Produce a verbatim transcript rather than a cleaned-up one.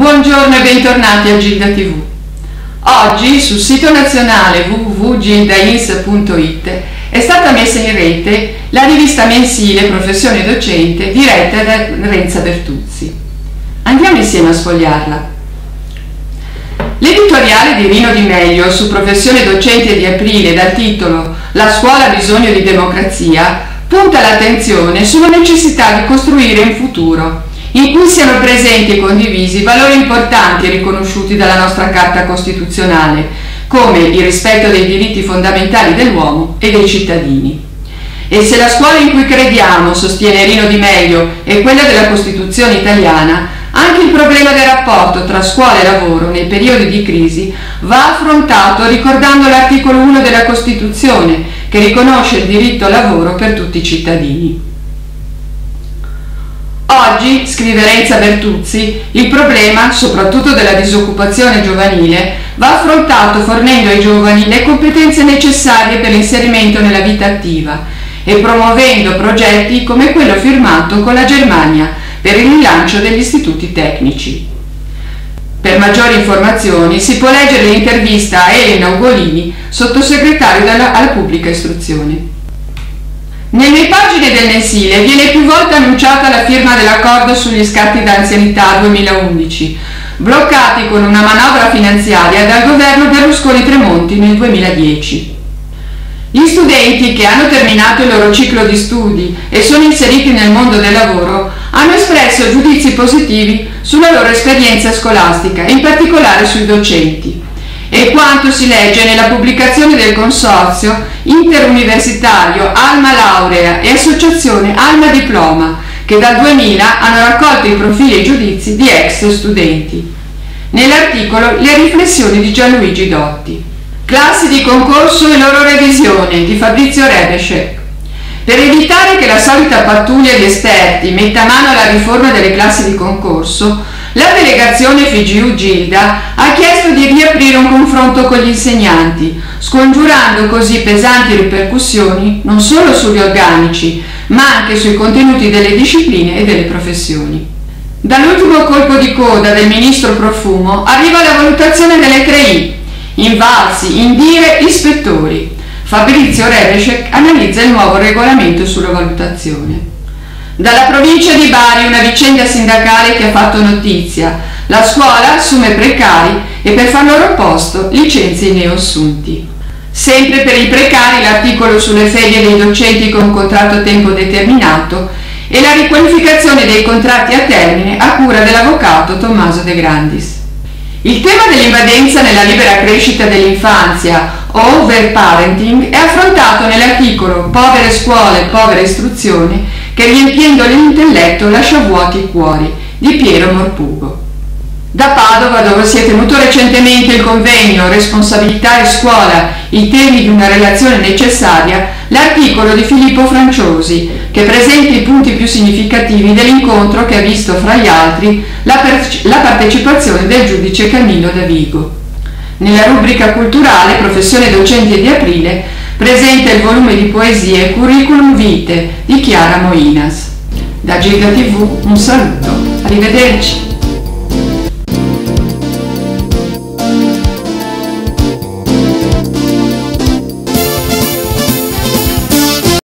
Buongiorno e bentornati a Gilda tivù. Oggi sul sito nazionale w w w punto gilda ins punto it è stata messa in rete la rivista mensile Professione Docente diretta da Renza Bertuzzi. Andiamo insieme a sfogliarla. L'editoriale di Rino Di Meglio su Professione Docente di aprile dal titolo La scuola ha bisogno di democrazia punta l'attenzione sulla necessità di costruire un futuro in cui siano presenti e condivisi valori importanti e riconosciuti dalla nostra Carta Costituzionale, come il rispetto dei diritti fondamentali dell'uomo e dei cittadini. E se la scuola in cui crediamo, sostiene Rino Di Meglio, è quella della Costituzione italiana, anche il problema del rapporto tra scuola e lavoro nei periodi di crisi va affrontato ricordando l'articolo uno della Costituzione, che riconosce il diritto al lavoro per tutti i cittadini. Oggi, scrive Renza Bertuzzi, il problema, soprattutto della disoccupazione giovanile, va affrontato fornendo ai giovani le competenze necessarie per l'inserimento nella vita attiva e promuovendo progetti come quello firmato con la Germania per il rilancio degli istituti tecnici. Per maggiori informazioni si può leggere l'intervista a Elena Ugolini, sottosegretario della, alla pubblica istruzione. Nelle pagine del mensile viene più volte annunciata la firma dell'accordo sugli scatti d'anzianità duemilaundici, bloccati con una manovra finanziaria dal governo Berlusconi-Tremonti nel duemiladieci. Gli studenti che hanno terminato il loro ciclo di studi e sono inseriti nel mondo del lavoro hanno espresso giudizi positivi sulla loro esperienza scolastica, in particolare sui docenti. E quanto si legge nella pubblicazione del consorzio interuniversitario Alma Laurea e associazione Alma Diploma, che dal duemila hanno raccolto i profili e i giudizi di ex studenti. Nell'articolo le riflessioni di Gianluigi Dotti. Classi di concorso e loro revisione di Fabrizio Reberschegg. Per evitare che la solita pattuglia di esperti metta mano alla riforma delle classi di concorso, la delegazione F G U Gilda ha chiesto di riaprire un confronto con gli insegnanti, scongiurando così pesanti ripercussioni non solo sugli organici, ma anche sui contenuti delle discipline e delle professioni. Dall'ultimo colpo di coda del ministro Profumo arriva la valutazione delle tre I, INVALSI, INDIRE, Ispettori. Fabrizio Reberschegg analizza il nuovo regolamento sulla valutazione. Dalla provincia di Bari una vicenda sindacale che ha fatto notizia. La scuola assume precari e per far loro posto licenzia i neoassunti. Sempre per i precari l'articolo sulle ferie dei docenti con contratto a tempo determinato e la riqualificazione dei contratti a termine a cura dell'avvocato Tommaso De Grandis. Il tema dell'invadenza nella libera crescita dell'infanzia o overparenting è affrontato nell'articolo Povere scuole, povera istruzione, che riempiendo l'intelletto lascia vuoti i cuori, di Piero Morpugo. Da Padova, dove si è tenuto recentemente il convegno Responsabilità e scuola, i temi di una relazione necessaria, l'articolo di Filippo Franciosi, che presenta i punti più significativi dell'incontro che ha visto, fra gli altri, la, la partecipazione del giudice Camillo Davigo. Nella rubrica culturale Professione Docente di aprile, presenta il volume di poesie Curriculum Vitae di Chiara Moinas. Da Gilda tivù un saluto, arrivederci!